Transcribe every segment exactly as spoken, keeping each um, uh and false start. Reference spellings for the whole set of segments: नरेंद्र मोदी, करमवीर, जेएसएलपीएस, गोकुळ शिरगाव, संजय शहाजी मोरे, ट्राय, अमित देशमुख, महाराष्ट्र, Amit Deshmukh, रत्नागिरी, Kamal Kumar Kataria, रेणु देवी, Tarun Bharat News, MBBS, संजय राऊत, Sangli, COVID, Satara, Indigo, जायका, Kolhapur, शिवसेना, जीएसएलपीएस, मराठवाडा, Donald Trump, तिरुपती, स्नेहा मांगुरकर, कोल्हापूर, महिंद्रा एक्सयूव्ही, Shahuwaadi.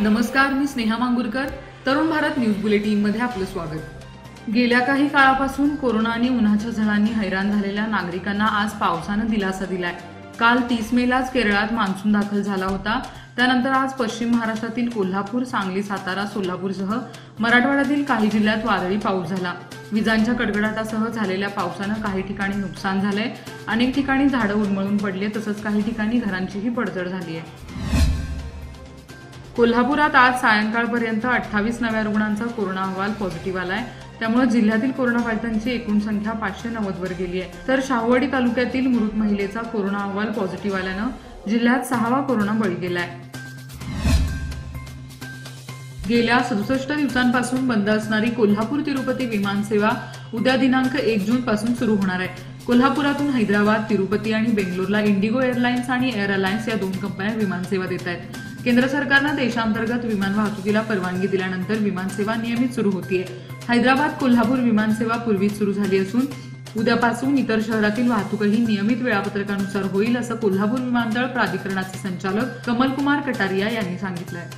नमस्कार, मी स्नेहा मांगुरकर. Tarun Bharat news bulletin मध्ये आपलं स्वागत. गेल्या काही काळापासून कोरोना आणि उन्हाच्या झळांनी हैराण झालेल्या नागरिकांना आज पावसाने दिलासा दिलाय. काल तीस मेलाच केरळात मान्सून दाखल झाला होता. त्यानंतर आज पश्चिम महाराष्ट्रातील कोल्हापूर, सांगली, सातारा, सोलापूरसह मराठवाड्यातील काही जिल्ह्यात वादळी पाऊस झाला. विजांच्या कडकडाटासह झालेल्या पावसाने काही ठिकाणी नुकसान झाले, अनेक ठिकाणी झाडं उन्मळून पडले, तसंच काही ठिकाणी घरांचीही पडझड झाली आहे. कोल्हापुरात आज सायंकाळपर्यंत अठ्ठावीस नव्या रुग्णांचा कोरोना अहवाल पॉझिटिव्ह आलाय. त्यामुळे जिल्ह्यातील कोरोनाबाधितांची एकूण संख्या पाचशे नव्वद वर गेली आहे. तर शाहूवाडी तालुक्यातील मृत महिलेचा कोरोना अहवाल पॉझिटिव्ह आल्यानं जिल्ह्यात सहावा कोरोना बळी गेलाय. गेल्या सदुसष्ट दिवसांपासून बंद असणारी कोल्हापूर तिरुपती विमानसेवा उद्या दिनांक एक जून पासून सुरू होणार आहे. कोल्हापुरातून हैदराबाद, तिरुपती आणि बेंगलोरला इंडिगो एअरलाइन्स आणि एअर अलायन्स या दोन कंपन्या विमानसेवा देत आहेत. केंद्र सरकारनं देशांतर्गत विमान वाहतुकीला परवानगी दिल्यानंतर विमानसेवा नियमित सुरू होतीये. हैदराबाद कोल्हापूर विमानसेवा पूर्वीच सुरू झाली असून उद्यापासून इतर शहरातील वाहतूकही नियमित वेळापत्रकानुसार होईल, असं कोल्हापूर विमानतळ प्राधिकरणाचे संचालक कमल कुमार कटारिया यांनी सांगितलं आहे.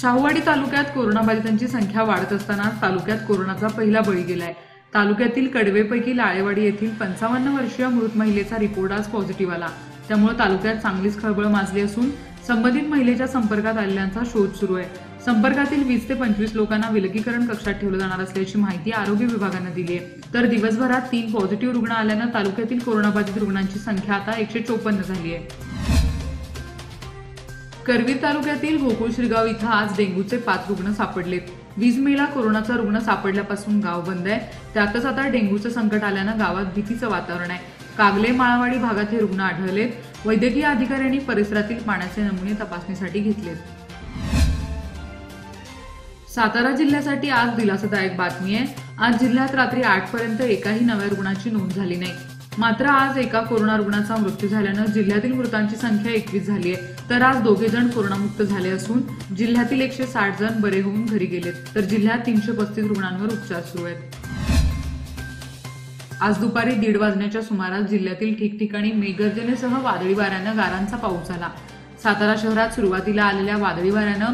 शाहूवाडी तालुक्यात कोरोनाबाधितांची संख्या वाढत असताना तालुक्यात कोरोनाचा पहिला बळी गेलाय. तालुक्यातील कडवेपैकी लाळेवाडी येथील पंचावन्न वर्षीय मृत महिलेचा रिपोर्ट आज पॉझिटिव्ह आला. त्यामुळे तालुक्यात चांगलीच खळबळ माजली असून संबंधित महिलेच्या संपर्कात आलेल्यांचा शोध सुरू आहे. संपर्कातील वीस ते पंचवीस लोकांना विलगीकरण कक्षात ठेवलं जाणार असल्याची माहिती आरोग्य विभागानं दिली आहे. तर दिवसभरात तीन पॉझिटिव्ह रुग्ण आल्यानं तालुक्यातील कोरोनाबाधित रुग्णांची संख्या आता एकशे चौपन्न झाली आहे. करवीर तालुक्यातील गोकुळ शिरगाव इथं आज डेंग्यूचे पाच रुग्ण सापडलेत. वीस मेला कोरोनाचा रुग्ण सापडल्यापासून गाव बंद आहे. त्यातच आता डेंग्यूचं संकट आल्यानं गावात भीतीचं वातावरण आहे. कागले, माळावाडी भागात हे रुग्ण आढळलेत. वैद्यकीय अधिकाऱ्यांनी परिसरातील पाण्याचे नमुने तपासणीसाठी घेतलेत. सातारा जिल्ह्यासाठी आज दिलासादायक बातमी आहे. आज जिल्ह्यात रात्री आठ पर्यंत एकाही नव्या रुग्णाची नोंद झाली नाही. मात्र आज एका कोरोना रुग्णाचा मृत्यू झाल्यानं जिल्ह्यातील मृतांची संख्या एकवीस झाली आहे. तर आज दोघे जण कोरोनामुक्त झाले असून जिल्ह्यातील एकशे साठ जण बरे होऊन घरी गेलेत. तर जिल्ह्यात तीनशे पस्तीस रुग्णांवर उपचार सुरू आहेत. आज दुपारी दीड वाजण्याच्या सुमारास जिल्ह्यातील ठिकठिकाणी मेघगर्जनेसह वादळी वाऱ्यानं गारांचा पाऊस झाला. सातारा शहरात सुरुवातीला आलेल्या वादळी वाऱ्यानं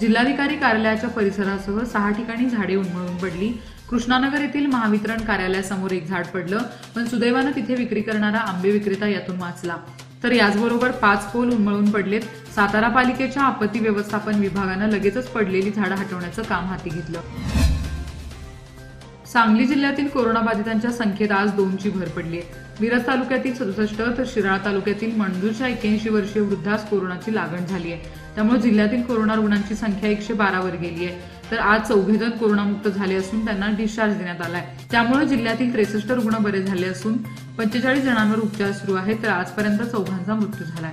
जिल्हाधिकारी कार्यालयाच्या परिसरासह सहा ठिकाणी झाडे उन्मळून पडली. कृष्णानगर येथील महावितरण कार्यालयासमोर एक झाड पडलं, पण सुदैवानं तिथे विक्री करणारा आंबे विक्रेता यातून वाचला. तर याचबरोबर पाच पोल उन्मळून पडलेत. सातारा पालिकेच्या आपत्ती व्यवस्थापन विभागानं लगेचच पडलेली झाडं हटवण्याचं काम हाती घेतलं. सांगली जिल्ह्यातील कोरोनाबाधितांच्या संख्येत आज दोनची भर पडली आहे. मिरज तालुक्यातील सदुसष्ट तर शिराळा तालुक्यातील मणजूरच्या एक्याऐंशी वर्षीय वृद्धास कोरोनाची लागण झाली आहे. त्यामुळे जिल्ह्यातील कोरोना रुग्णांची संख्या एकशे बारा वर गेली आहे. तर आज चौघे जण कोरोनामुक्त झाले असून त्यांना डिस्चार्ज देण्यात आलाय. त्यामुळे जिल्ह्यातील त्रेसष्ट रुग्ण बरे झाले असून पंचेचाळीस जणांवर उपचार सुरू आहेत. तर आजपर्यंत चौघांचा मृत्यू झालाय.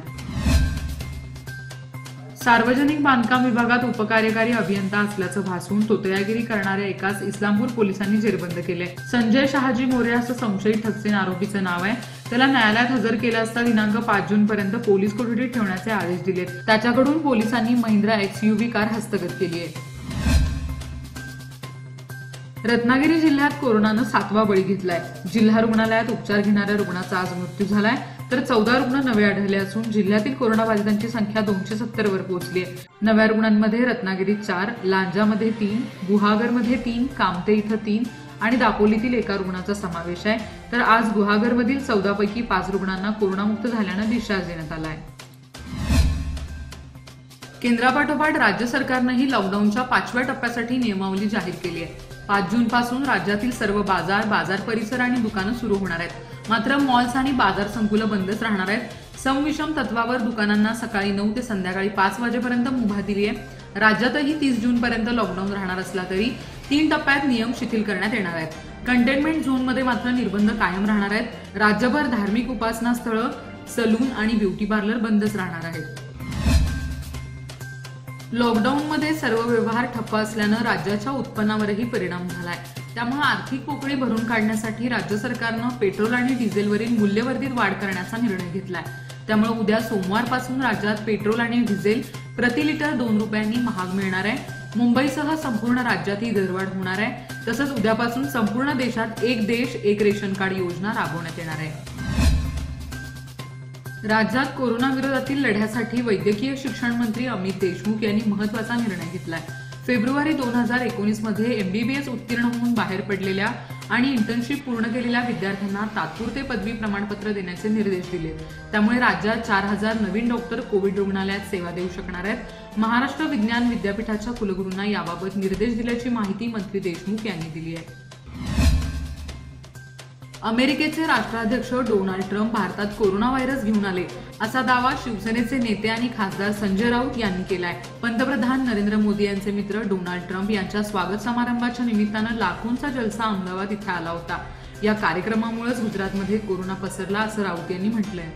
सार्वजनिक बांधकाम विभागात उपकार्यकारी अभियंता असल्याचं भासून तोतयागिरी करणाऱ्या एकास इस्लामपूर पोलिसांनी जेरबंद केले. संजय शहाजी मोरे असं संशयित ठकसेन आरोपीचं नाव आहे. त्याला न्यायालयात हजर केलं असता दिनांक पाच जून पर्यंत पोलीस कोठडीत ठेवण्याचे आदेश दिलेत. त्याच्याकडून पोलिसांनी महिंद्रा एक्सयूव्ही कार हस्तगत केली आहे. रत्नागिरी जिल्ह्यात कोरोनानं सातवा बळी घेतलाय. जिल्हा रुग्णालयात उपचार घेणाऱ्या रुग्णाचा आज मृत्यू झालाय. तर चौदा रुग्ण नवे आढळले असून जिल्ह्यातील कोरोनाबाधितांची संख्या दोनशे सत्तर वर पोहोचली आहे. नव्या रुग्णांमध्ये रत्नागिरीत चार, लांजामध्ये तीन, गुहागरमध्ये तीन, कामते इथं तीन आणि दापोलीतील एका रुग्णाचा समावेश आहे. तर आज गुहागरमधील चौदा पैकी पाच रुग्णांना कोरोनामुक्त झाल्यानं डिस्चार्ज देण्यात आलाय. केंद्रापाठोपाठ राज्य सरकारनंही लॉकडाऊनच्या पाचव्या टप्प्यासाठी नियमावली जाहीर केली आहे. पाच जून पासून राज्यातील सर्व बाजार, बाजार परिसर आणि दुकानं सुरू होणार आहेत. मात्र मॉल्स आणि बाजार संकुलं बंदच राहणार आहेत. सम-विषम तत्वावर दुकानांना सकाळी नऊ ते संध्याकाळी पाच वाजेपर्यंत मुभा दिली आहे. राज्यातही तीस जून पर्यंत लॉकडाऊन राहणार असला तरी तीन टप्प्यात नियम शिथिल करण्यात येणार आहेत. कंटेनमेंट झोनमध्ये मात्र निर्बंध कायम राहणार आहेत. राज्यभर धार्मिक उपासना स्थळं, सलून आणि ब्युटी पार्लर बंदच राहणार आहेत. लॉकडाऊनमध्ये सर्व व्यवहार ठप्प असल्यानं राज्याच्या उत्पन्नावरही परिणाम झालाय. त्यामुळे आर्थिक पोकळी भरून काढण्यासाठी राज्य सरकारनं पेट्रोल आणि डिझेलवरील मूल्यवर्धित वाढ करण्याचा निर्णय घेतलाय. त्यामुळे उद्या सोमवारपासून राज्यात पेट्रोल आणि डिझेल प्रति लिटर दोन रुपयांनी महाग मिळणार आहे. मुंबईसह संपूर्ण राज्यात ही दरवाढ होणार आहे. तसंच उद्यापासून संपूर्ण देशात एक देश एक रेशन कार्ड योजना राबवण्यात येणार आहे. राज्यात कोरोनाविरोधातील लढ्यासाठी वैद्यकीय शिक्षण मंत्री अमित देशमुख यांनी महत्त्वाचा निर्णय घेतलाय। फेब्रुवारी दोन हजार एकोणीस मध्ये एमबीबीएस उत्तीर्ण होऊन बाहेर पडलेल्या आणि इंटर्नशिप पूर्ण केलेल्या विद्यार्थ्यांना तात्पुरते पदवी प्रमाणपत्र देण्याचे निर्देश दिले। त्यामुळे राज्यात चार हजार नवीन डॉक्टर कोविड रुग्णालयात सेवा देऊ शकणार आहेत। महाराष्ट्र विज्ञान विद्यापीठाच्या कुलगुरूंना याबाबत निर्देश दिल्याची माहिती मंत्री देशमुख यांनी दिली आहे। अमेरिकेचे राष्ट्राध्यक्ष डोनाल्ड ट्रम्प भारतात कोरोना व्हायरस घेऊन आले असा दावा शिवसेनेचे नेते आणि खासदार संजय राऊत यांनी केलाय। पंतप्रधान नरेंद्र मोदी यांचे मित्र डोनाल्ड ट्रम्प यांच्या स्वागत समारंभाच्या निमित्तानं लाखोंचा जलसा अहमदाबाद इथे आला होता। या कार्यक्रमामुळेच गुजरातमध्ये कोरोना पसरला असं राऊत यांनी म्हटलंय।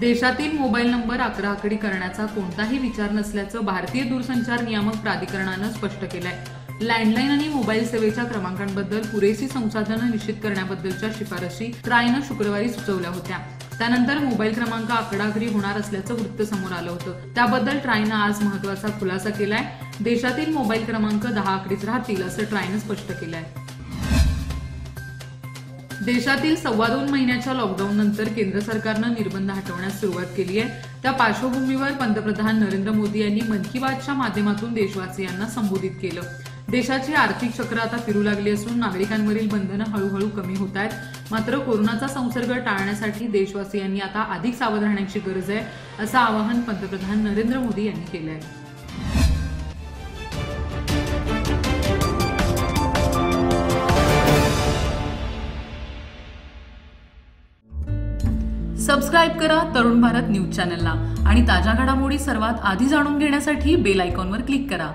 देशातील मोबाईल नंबर अकरा आकडी करण्याचा कोणताही विचार नसल्याचं भारतीय दूरसंचार नियामक प्राधिकरणानं स्पष्ट केलंय। लँडलाईन आणि मोबाईल सेवेच्या क्रमांकांबद्दल पुरेशी संसाधनं निश्चित करण्याबद्दलच्या शिफारशी ट्रायनं शुक्रवारी सुचवल्या होत्या। त्यानंतर मोबाईल क्रमांक आकडाघरी होणार असल्याचं वृत्त समोर आलं होतं। त्याबद्दल ट्रायनं आज महत्त्वाचा खुलासा केलाय। देशातील मोबाईल क्रमांक दहा आकडीच राहतील असं ट्रायनं स्पष्ट केलंय। देशातील सव्वा दोन महिन्याच्या लॉकडाऊन नंतर केंद्र सरकारनं निर्बंध हटवण्यास सुरुवात केली आहे। त्या पार्श्वभूमीवर पंतप्रधान नरेंद्र मोदी यांनी मन की बातच्या माध्यमातून देशवासियांना संबोधित केलं। देशाची आर्थिक चक्र आता फिरू लागली असून नागरिकांवरील बंधनं हळूहळू कमी होत आहेत। मात्र कोरोनाचा संसर्ग टाळण्यासाठी देशवासियांनी आता अधिक सावध राहण्याची गरज आहे असं आवाहन पंतप्रधान नरेंद्र मोदी यांनी केलं आहे। सबस्क्राइब करा तरुण भारत न्यूज चॅनलला आणि ताज्या घडामोडी सर्वात आधी जाणून घेण्यासाठी बेल आयकॉनवर क्लिक करा।